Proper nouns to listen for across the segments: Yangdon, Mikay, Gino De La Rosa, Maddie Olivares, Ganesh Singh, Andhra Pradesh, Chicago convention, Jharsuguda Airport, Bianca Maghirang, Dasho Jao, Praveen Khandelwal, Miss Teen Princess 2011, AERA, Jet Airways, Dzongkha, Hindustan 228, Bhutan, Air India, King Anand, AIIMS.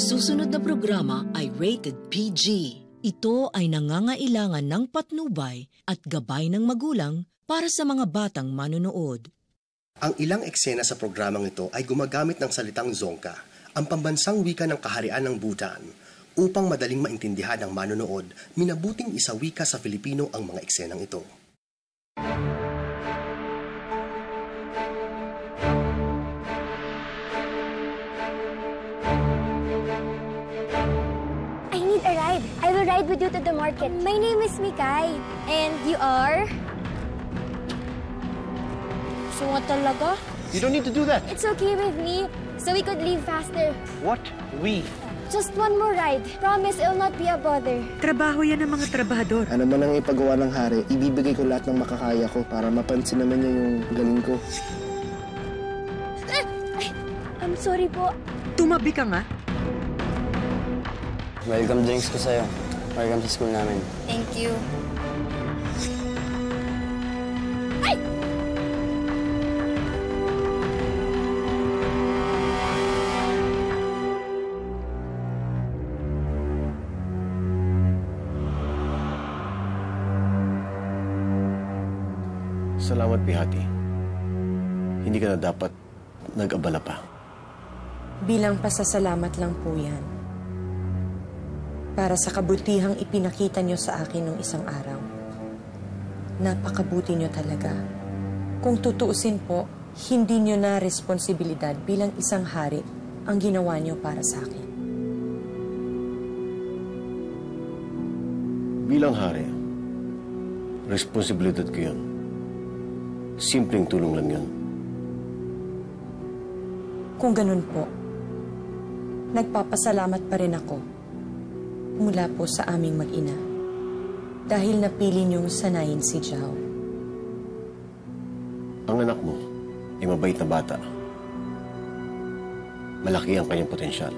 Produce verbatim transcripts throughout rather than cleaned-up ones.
Ang susunod na programa ay rated P G. Ito ay nangangailangan ng patnubay at gabay ng magulang para sa mga batang manonood. Ang ilang eksena sa programang ito ay gumagamit ng salitang Dzongkha, ang pambansang wika ng kaharian ng Bhutan. Upang madaling maintindihan ng manonood, minabuting isawi ka sa Filipino ang mga eksenang ito. I need a ride. I will ride with you to the market. My name is Mikay. And you are? So what talaga? You don't need to do that. It's okay with me. So we could leave faster. What? We? Just one more ride. Promise, it'll not be a bother. Trabaho yan ng mga trabahador. Ano man ang ipagawa ng hari, ibibigay ko lahat ng makakaya ko para mapansin naman niya yung galing ko. I'm sorry po. Tumabi ka nga. Welcome drinks ko sa'yo. Welcome sa school namin. Thank you. Salamat, Pihati. Hindi ka na dapat nag-abala pa. Bilang pasasalamat lang po yan. Para sa kabutihang ipinakita niyo sa akin nung isang araw. Napakabuti niyo talaga. Kung tutuusin po, hindi niyo na responsibilidad bilang isang hari ang ginawa niyo para sa akin. Bilang hari, responsibilidad ko yun. Simpleng tulong lang yan. Kung ganun po, nagpapasalamat pa rin ako mula po sa aming mag-ina dahil napili niyong sanayin si Zhao. Ang anak mo ay mabait na bata. Malaki ang kanyang potensyal.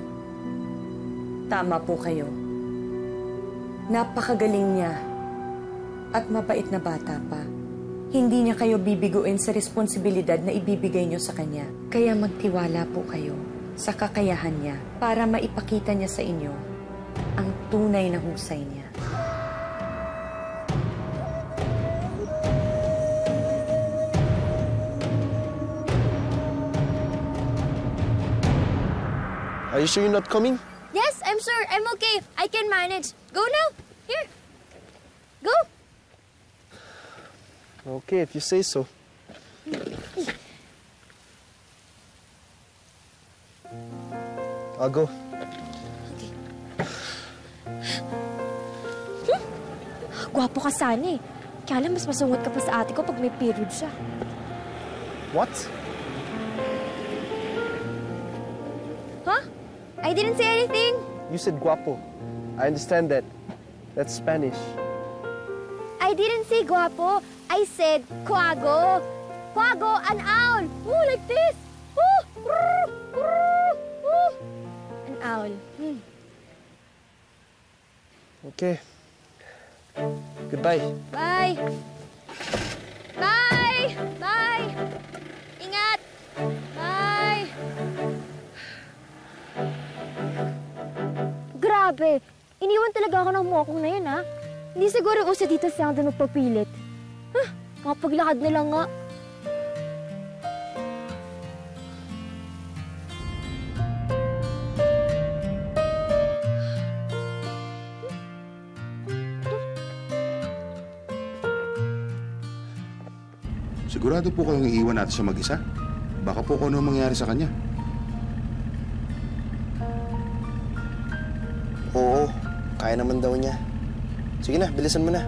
Tama po kayo. Napakagaling niya at mabait na bata pa. Hindi niya kayo bibiguin sa responsibilidad na ibibigay niyo sa kanya. Kaya magtiwala po kayo sa kakayahan niya para maipakita niya sa inyo ang tunay na husay niya. Are you sure you're not coming? Yes, I'm sure. I'm okay. I can manage. Go now. Here. Go. Okay, if you say so. I'll go. Okay. Hmm? Gwapo ka sana eh. Kaya lang mas masungot ka pa sa ate ko pag may period siya. What? Huh? I didn't say anything. You said guapo. I understand that. That's Spanish. I didn't say guapo. I said, Quago! Quago, an owl! Oh, like this! Oh, brrr, brrr, oh. An owl. Hmm. Okay. Goodbye. Bye. Bye! Bye! Ingat! Bye! Grabe! Iniwan talaga ako ng mokong na yun, ha? Hindi siguro uso dito sa Yangdon magpapilit. Huh, makapaglakad na lang nga. Sigurado po kayong iiwan natin siya mag-isa. Baka po kung ano mangyari sa kanya. Oo, kaya naman daw niya. Sige na, bilisan mo na.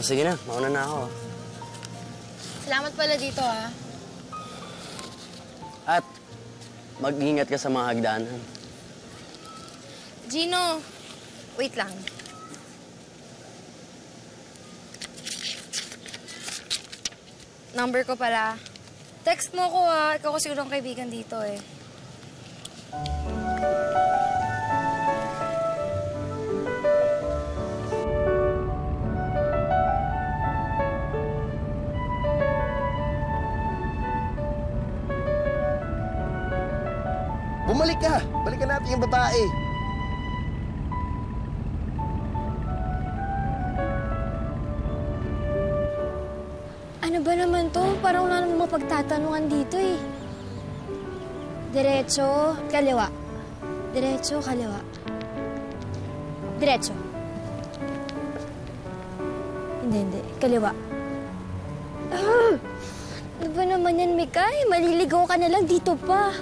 O sige na, mauna na ako. Salamat pala dito, ha? At mag-ingat ka sa mga hagdanan. Gino, wait lang. Number ko pala. Text mo ko, ha? Ikaw ko siguro ang kaibigan dito, eh. Bumalik ka! Balikan natin yung babae. Ano ba naman to? Parang wala namang mapagtatanungan dito eh. Diretso, kaliwa. Diretso, kaliwa. Diretso. Hindi, hindi. Kaliwa. Ah! Ano ba naman yan, Mikay? Maliligaw ka na lang dito pa.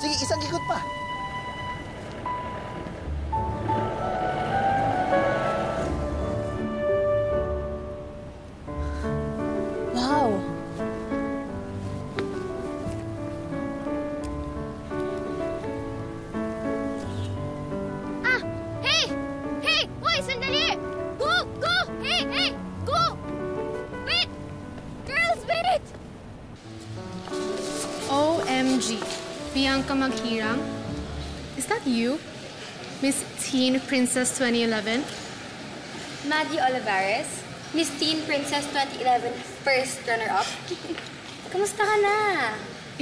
Sige, isang ikot pa. Bianca Maghirang, is that you? Miss Teen Princess twenty eleven? Maddie Olivares, Miss Teen Princess twenty eleven, first runner-up. Kamusta ka na?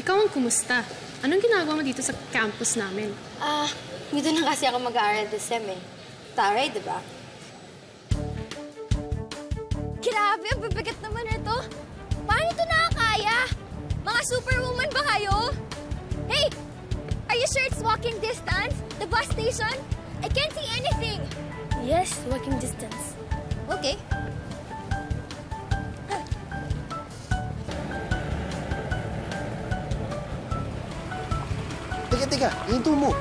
Ikaw ang kumusta. Anong ginagawa mo dito sa campus namin? Ah, uh, dito na kasi ako mag-aaral this sem eh. Taray, di ba? Grabe, ang bibigat naman ito. Paano ito nakakaya? Mga superwoman ba kayo? Hey! Are you sure it's walking distance? The bus station? I can't see anything! Yes, walking distance. Okay. Teka, teka. Hinto mo.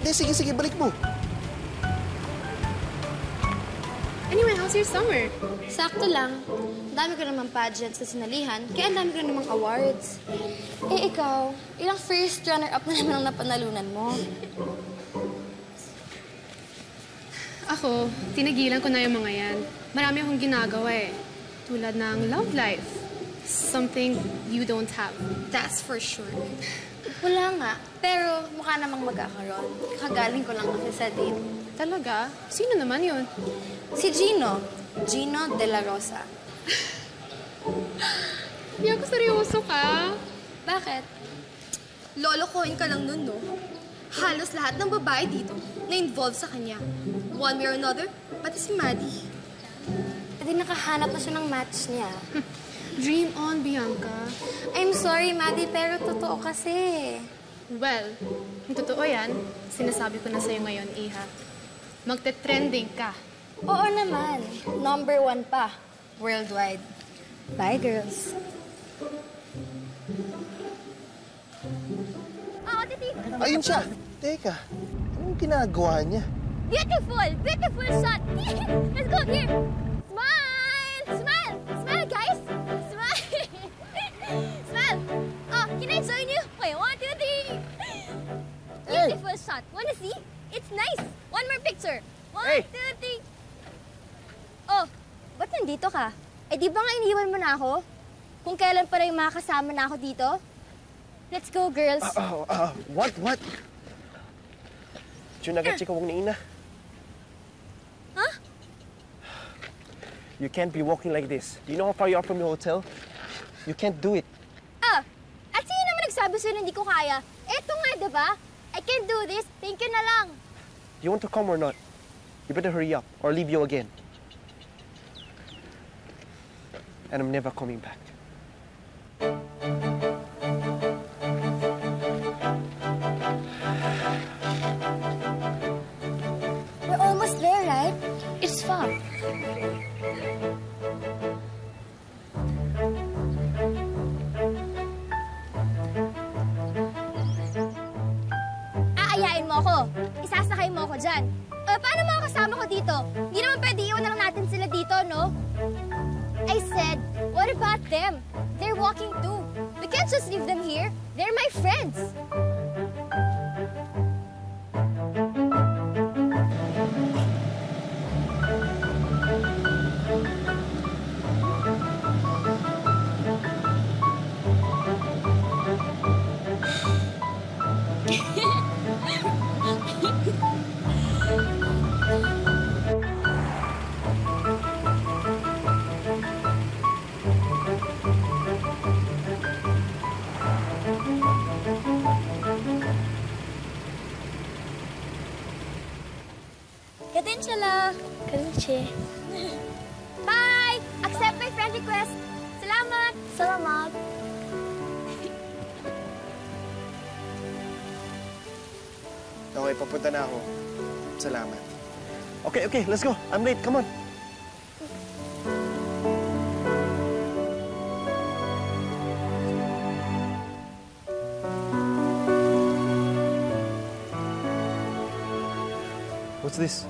Hindi, sige, sige. Balik mo. Anyway, how's your summer? Sakto lang. Ang dami ko namang pageants na sinalihan, kaya ang dami ko namang awards. Eh, ikaw, ilang first runner-up na naman ang napanalunan mo? Ako, tinagilan ko na yung mga yan. Marami akong ginagawa eh. Tulad ng love life. Something you don't have. That's for sure. Wala nga. Pero mukha namang magkakaroon. Kakagaling ko lang kasi sa date. Talaga? Sino naman yun? Si Gino. Gino De La Rosa. Hindi ako seryoso ka. Bakit? Lolokohin ka lang nun, no? Halos lahat ng babae dito na-involve sa kanya. One way or another, pati si Maddie. Pati nakahanap na siya ng match niya. Dream on, Bianca. I'm sorry, Maddie, pero totoo kasi. Well, kung totoo yan, sinasabi ko na sa'yo ngayon, Iha. Magte-trending ka. Oo naman. Number one pa. Worldwide. Bye, girls. Ah, titi. Ayun siya. Teka. Anong ginagawa niya? Beautiful! Beautiful shot! Let's go here! Smile! Smile! Smile, guys! Smile! Smile! Oh, can I join you? Wait, one, two, three! Beautiful hey. Shot. Wanna see? It's nice. One more picture. One, hey. Two, three. Oh, ba't nandito ka? Eh, di ba nga iniwan mo na ako? Kung kailan pa rin makakasama na ako dito? Let's go, girls. Uh, uh, uh, what, what? Chunagatsi ka wong ni Ina. Huh? You can't be walking like this. Do you know how far you are from your hotel? You can't do it. Ah, at sino naman nagsabi sa'yo na hindi ko kaya? Eto nga, di ba? I can't do this. Thank you na lang. Do you want to come or not? You better hurry up or I'll leave you again. And I'm never coming back. We're almost there, right? It's far. Isasakay mo ako dyan. Uh, paano mga kasama ko dito? Hindi naman pwede iwan na lang natin sila dito, no? I said, what about them? They're walking too. We can't just leave them here. They're my friends. Okay, papunta na ako. Salamat. Okay, okay, let's go. I'm late. Come on. What's this?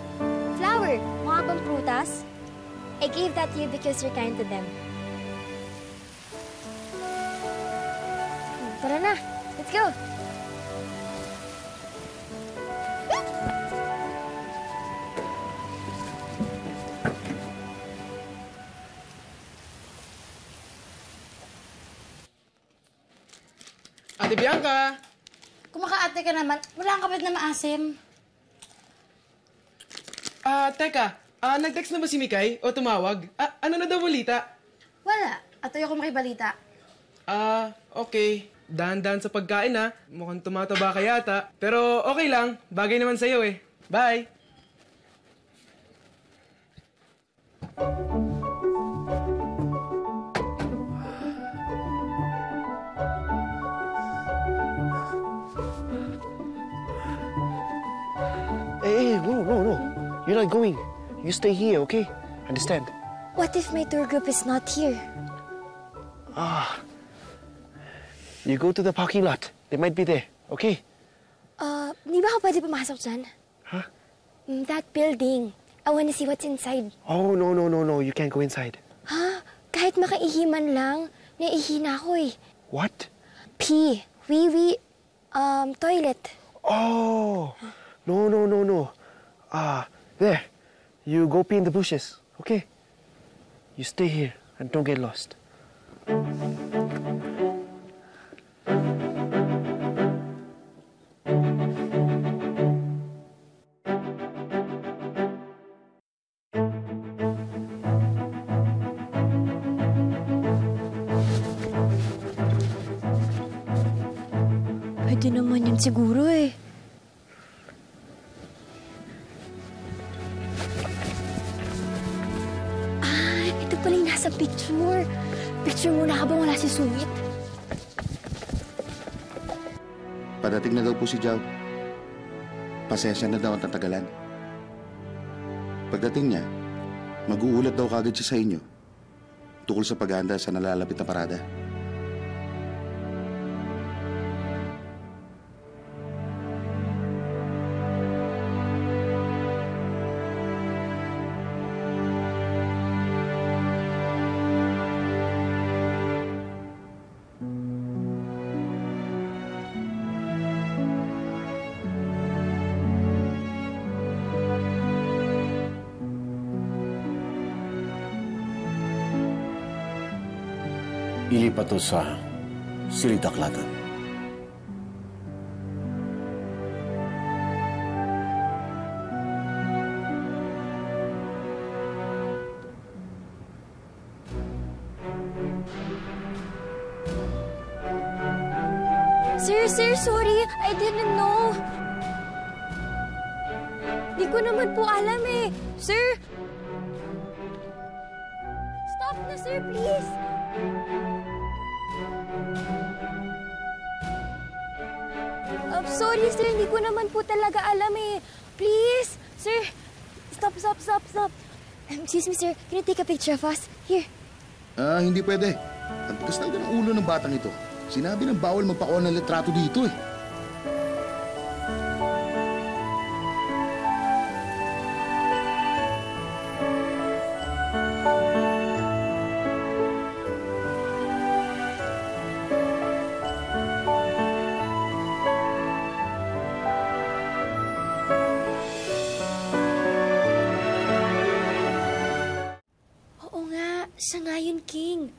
Flower. Mga bang prutas? I gave that to you because you're kind to them. Tara na. Let's go. Ate Bianca! Kumakaate ka naman. Wala kang kapit na maasim. Ah, uh, teka. Uh, nag-text na ba si Mikay? O tumawag? Uh, ano na daw balita? Wala. At ayaw ko makibalita. Ah, uh, okay. Dahan-dahan sa pagkain, ha? Mukhang tumataba ka yata. Pero okay lang. Bagay naman sa'yo, eh. Bye! Hey, hey, no, no, no. You're not going. You stay here, okay? Understand? What if my tour group is not here? Ah... You go to the parking lot. They might be there, okay? Uh, di ba ako pwede pumasok dyan? Huh? That building. I wanna see what's inside. Oh, no, no, no, no. You can't go inside. Huh? Kahit makaihiman lang, naihi na ako eh. What? Pee. Wee-wee. Um, toilet. Oh! No, no, no, no. Ah, uh, there. You go pee in the bushes, okay? You stay here and don't get lost. Pwede naman yun siguro eh. Sa picture. Picture muna habang wala si Sumit. Padating na daw po si Jow. Pasensya na daw ang tatagalan. Pagdating niya, mag-uulat daw kagad siya sa inyo tukol sa paghahanda sa nalalapit na parada. Ilipat ito sa silid-aklatan. Sir, sir, sorry. I didn't know. Di ko naman po alam eh. Sir! Stop na, sir, please! Uh, sorry, sir. Hindi ko naman po talaga alam eh. Please! Sir! Stop, stop, stop, stop! Um, excuse me, sir. Can you take a picture of us? Here. Ah, uh, hindi pwede. Ang tigas na ng ulo ng batang ito. Sinabi ng bawal magpakuha ng litrato dito eh. Siya nga yun, King.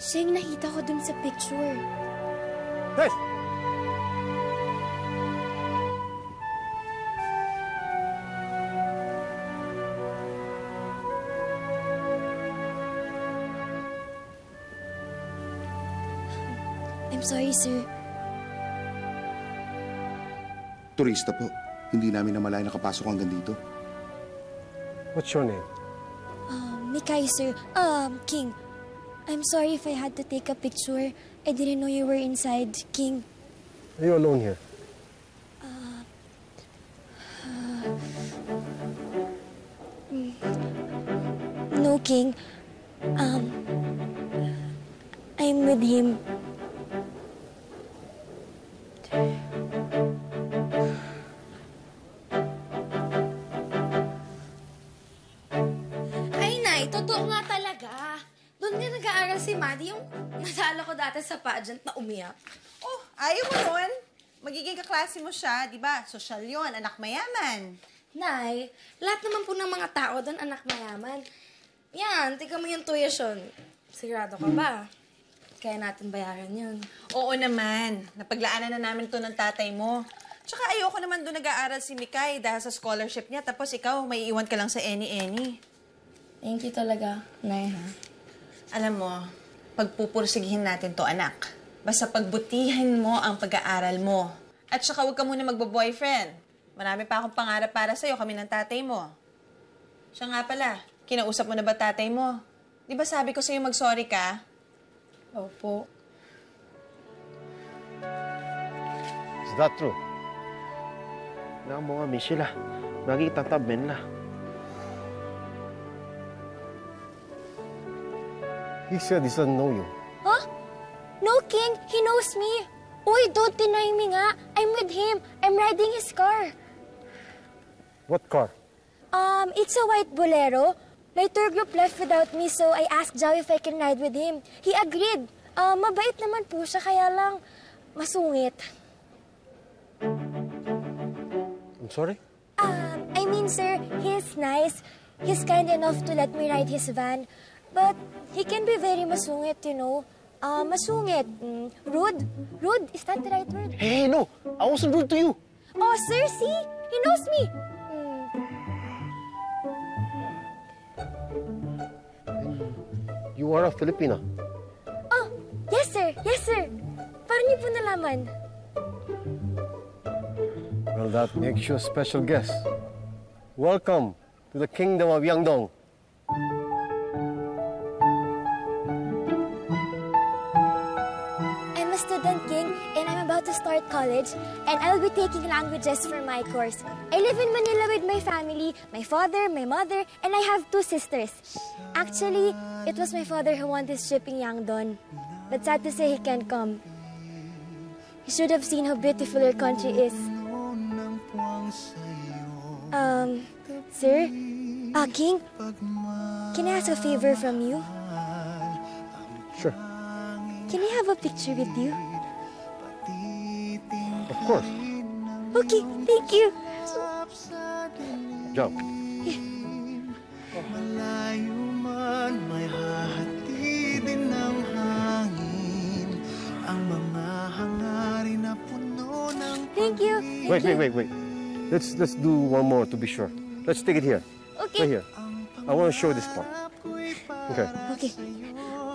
Siya yung nakita ko dun sa picture. Hey! I'm sorry, sir. Turista po. Hindi namin namalayan nakapasok hanggang dito. What's your name? Mikay, sir. Um, King. I'm sorry if I had to take a picture. I didn't know you were inside, King. Are you alone here? Uh, thinking, um, I'm with him. Ay, Nay, totoo nga talaga. Doon nga nag-aaral si Maddie, yung natalo ko dati sa pageant na umiyak. Oh, ayaw mo nun. Magiging kaklase mo siya, di ba? Sosyal yun, anak mayaman. Nay, lahat naman po ng mga tao doon, anak mayaman. Yan, tika mo yung tuition. Sigurado ka ba? Kaya natin bayaran yun. Oo naman. Napaglaanan na namin to ng tatay mo. Tsaka ayoko naman doon nag-aaral si Mikay dahil sa scholarship niya. Tapos ikaw, may iwan ka lang sa any-any. Thank you talaga, Nay. Ha? Alam mo, pagpupursigihin natin to, anak. Basta pagbutihin mo ang pag-aaral mo. At tsaka huwag ka muna magbo-boyfriend. Marami pa akong pangarap para sa'yo, kami ng tatay mo. Siya nga pala, kinausap mo na ba tatay mo? Di ba sabi ko sa'yo mag-sorry ka? Opo. Is that true? Nang mga misila, nagitatabin na. He said he doesn't know you. Huh? No, King. He knows me. Uy, dude, deny me nga. I'm with him. I'm riding his car. What car? Um, it's a white Bolero. My tour group left without me, so I asked Joe if I can ride with him. He agreed. Uh, mabait naman po siya, kaya lang masungit. I'm sorry? Um, I mean, sir, he's nice. He's kind enough to let me ride his van. But he can be very masungit, you know. Uh, masungit. Mm, rude. Rude, is that the right word? Hey, no! I wasn't rude to you! Oh, sir, see? He knows me! You are a Filipina. Oh, yes sir, yes sir. Paano niyo po nalaman? Well, that makes you a special guest. Welcome to the kingdom of Yangdon. I'm a student, King, and I'm about to start college, and I'll be taking languages for my course. I live in Manila with my family, my father, my mother, and I have two sisters. Actually, it was my father who won this trip in Yangdon, but sad to say he can't come. He should have seen how beautiful our country is. Um, sir? Ah, uh, King? Can I ask a favor from you? Sure. Can I have a picture with you? Of course. Okay, thank you. Jump. Thank you. Thank wait, you. wait, wait, wait. Let's let's do one more to be sure. Let's take it here. Okay. Right here. I want to show this part. Okay. Okay.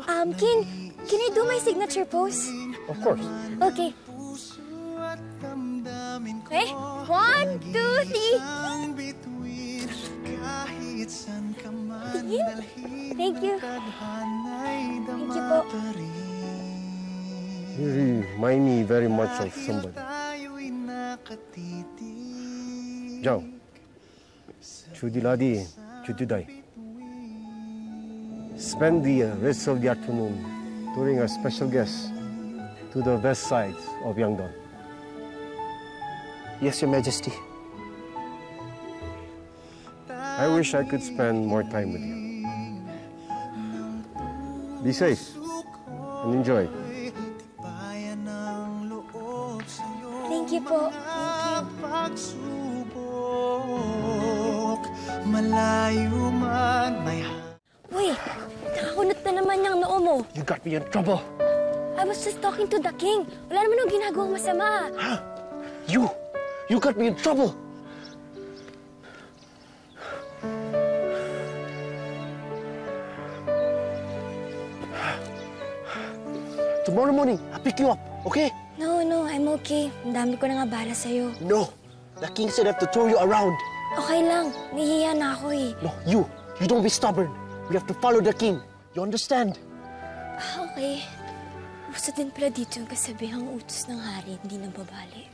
Um, King, can I do my signature pose? Of course. Okay. Okay. One, two, three. Thank you. Thank you, po. You remind me very much of somebody. Jao, Chudi Ladi, Chudi Dai. Spend the rest of the afternoon touring our special guests to the west sides of Yangdon. Yes, Your Majesty. I wish I could spend more time with you. Be safe and enjoy. Thank you po. Uy, nakakunot na naman yung noo mo. You got me in trouble. I was just talking to the king. Wala naman ang ginagawang masama. Huh? You! You got me in trouble! Tomorrow morning, I'll pick you up, okay? No, no, I'm okay. Ang dami ko na nga bala sa'yo. No! The king said I have to throw you around. Okay lang. Nahihiya na ako eh. No, you! You don't be stubborn. We have to follow the king. You understand? Ah, okay. Uso din pala dito yung kasabihang utos ng hari, hindi nang babali.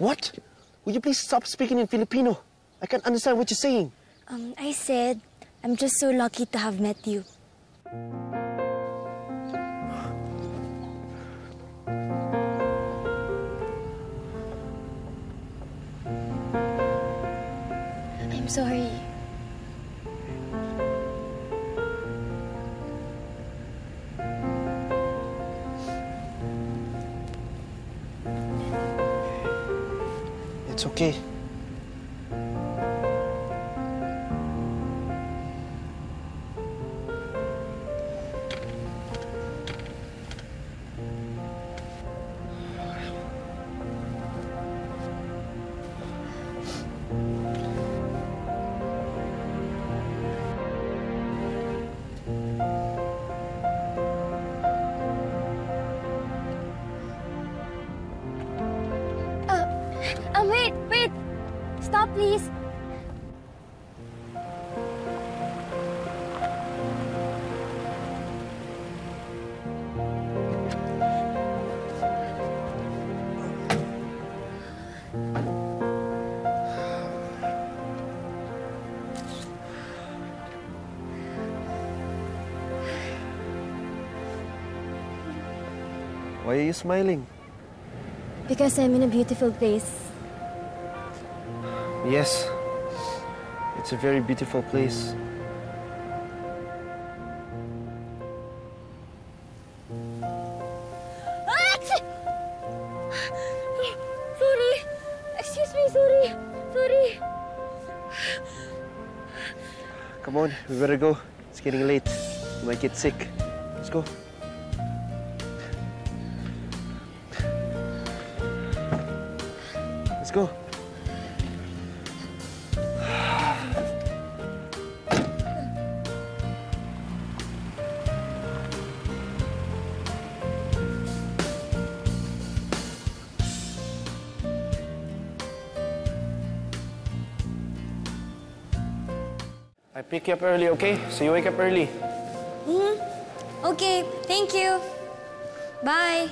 What? Will you please stop speaking in Filipino? I can't understand what you're saying. Um, I said, I'm just so lucky to have met you. I'm sorry. It's okay. Please. Why are you smiling? Because I'm in a beautiful place. Yes, it's a very beautiful place. Ah, sorry. Excuse me, sorry. Sorry. Come on, we better go. It's getting late. You might get sick. Let's go. Let's go. Pick you up early, okay? So you wake up early. Mm-hmm. Okay, thank you. Bye.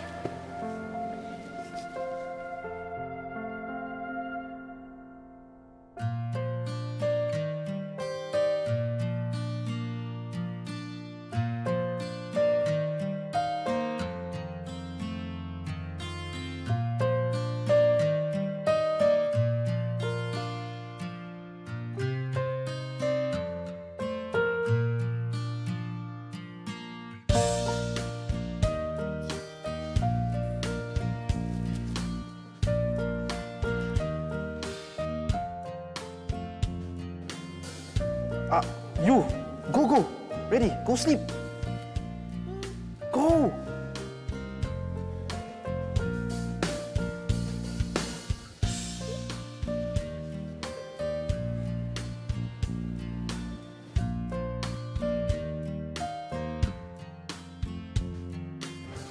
Ah, you! Go, go! Ready? Go sleep! Go!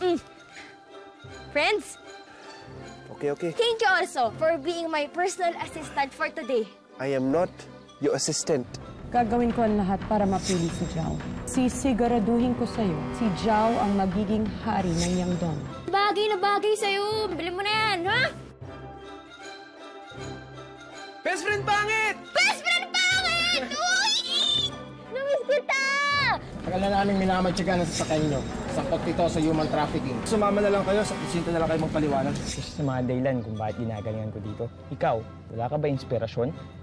Mm. Friends? Okay, okay. Thank you also for being my personal assistant for today. I am not your assistant. Gagawin ko ang lahat para mapili si Zhao. Sisiguraduhin ko sa'yo, si Zhao ang magiging hari ng Yangdon. Bagay na bagay sa'yo! Bili mo na yan, ha? Best friend pangit! Best friend pangit! Uy! Namiss kita! Tagal na namin minamatsyaga ng sasakyan nyo. Sangkot ito sa human trafficking. Sumama na lang kayo sa kusinta na lang kayo magpaliwanag. Kasi sa mga daylan kung bakit ginagalingan ko dito, ikaw, wala ka ba inspirasyon?